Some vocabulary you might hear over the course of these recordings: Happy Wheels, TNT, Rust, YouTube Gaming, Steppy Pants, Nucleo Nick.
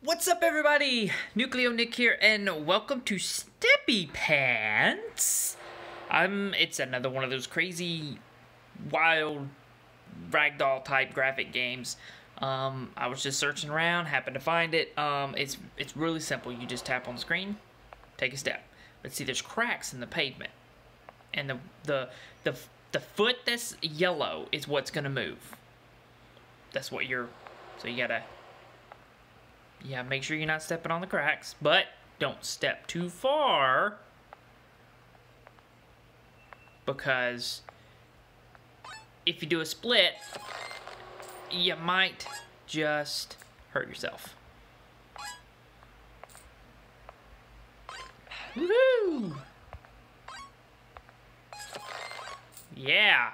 What's up, everybody? Nucleo Nick here, and welcome to Steppy Pants. It's another one of those crazy, wild, ragdoll type graphic games. I was just searching around, happened to find it. It's really simple. You just tap on the screen, take a step. But see, there's cracks in the pavement, and the foot that's yellow is what's gonna move. That's what you're. So you gotta. Yeah, make sure you're not stepping on the cracks, but don't step too far because if you do a split, you might just hurt yourself. Woohoo! Yeah.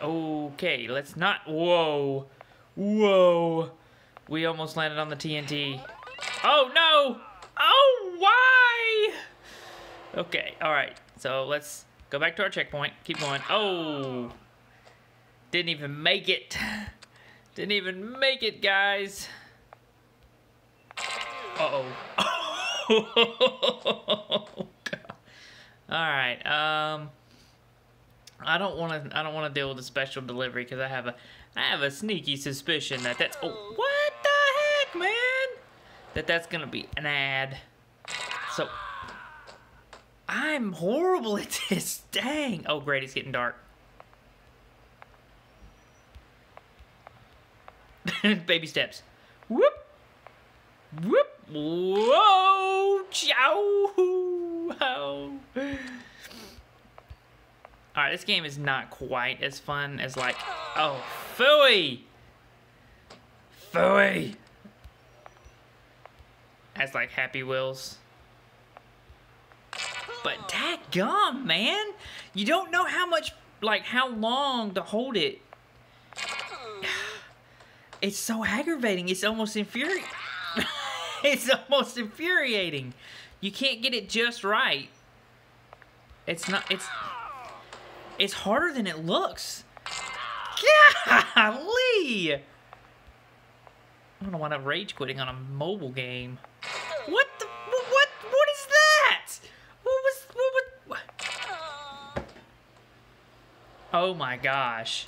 Okay, let's not. Whoa. Whoa. We almost landed on the TNT. Oh, no! Oh, why? Okay, all right. So let's go back to our checkpoint. Keep going. Oh! Didn't even make it. Didn't even make it, guys. Uh-oh. Oh, God. All right. I don't want to deal with a special delivery because I have a sneaky suspicion that that's. Oh, what? Man, that's gonna be an ad. So I'm horrible at this. Dang. Oh, great, it's getting dark. Baby steps. Whoop, whoop. Whoa, chow. Oh. All right, this game is not quite as fun as like. Oh, phooey, phooey. As like Happy Wheels. But dadgum, man. You don't know how much, like how long to hold it. It's so aggravating. It's almost infuriating. It's almost infuriating. You can't get it just right. It's harder than it looks. Golly. I don't want to rage quitting on a mobile game. What is that? What? Oh my gosh.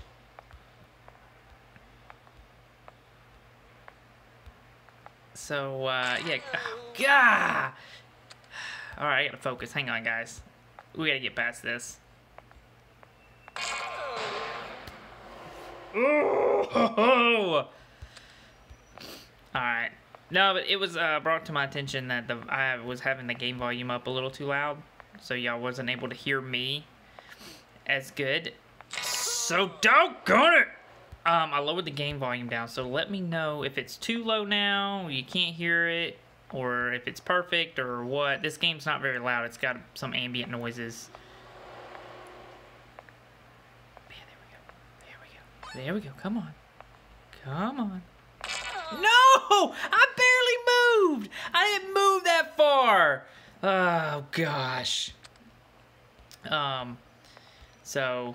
So, yeah. Gah! All right, I gotta focus. Hang on, guys. We gotta get past this. Oh! All right. No, but it was brought to my attention that I was having the game volume up a little too loud, so y'all wasn't able to hear me as good. So doggone it! I lowered the game volume down, so let me know if it's too low now, you can't hear it, or if it's perfect, or what. This game's not very loud. It's got some ambient noises. Yeah, there we go. There we go. Come on. Come on. No! I barely moved! I didn't move that far! Oh, gosh. So,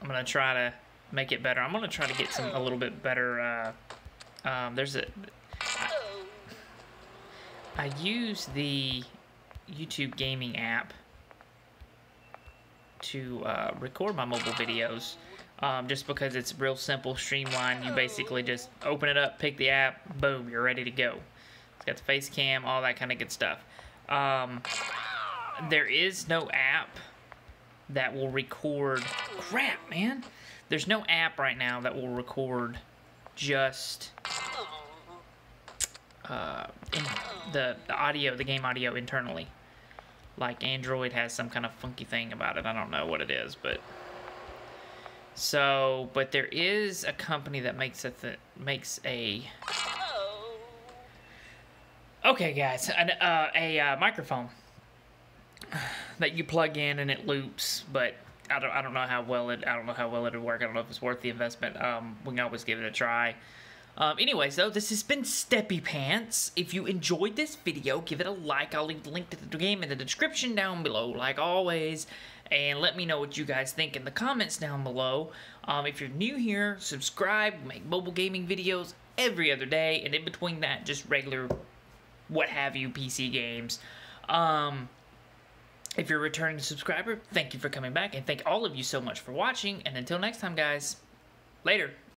I'm gonna try to make it better. I'm gonna try to get a little bit better, I use the YouTube Gaming app to, record my mobile videos. Just because it's real simple, streamlined. You basically just open it up, pick the app, boom, you're ready to go. It's got the face cam, all that kind of good stuff. There is no app that will record. Crap, man. There's no app right now that will record just in the audio, the game audio internally. Like Android has some kind of funky thing about it. I don't know what it is, but. So, but there is a company that makes a okay, guys, a microphone that you plug in and it loops. But I don't know how well it'll work. I don't know if it's worth the investment. We can always give it a try. Anyway, so this has been Steppy Pants. If you enjoyed this video, give it a like. I'll leave the link to the game in the description down below, like always. And let me know what you guys think in the comments down below. If you're new here, subscribe, make mobile gaming videos every other day, and in between that, just regular what have you PC games. If you're a returning subscriber, thank you for coming back, and thank all of you so much for watching, and until next time, guys, later.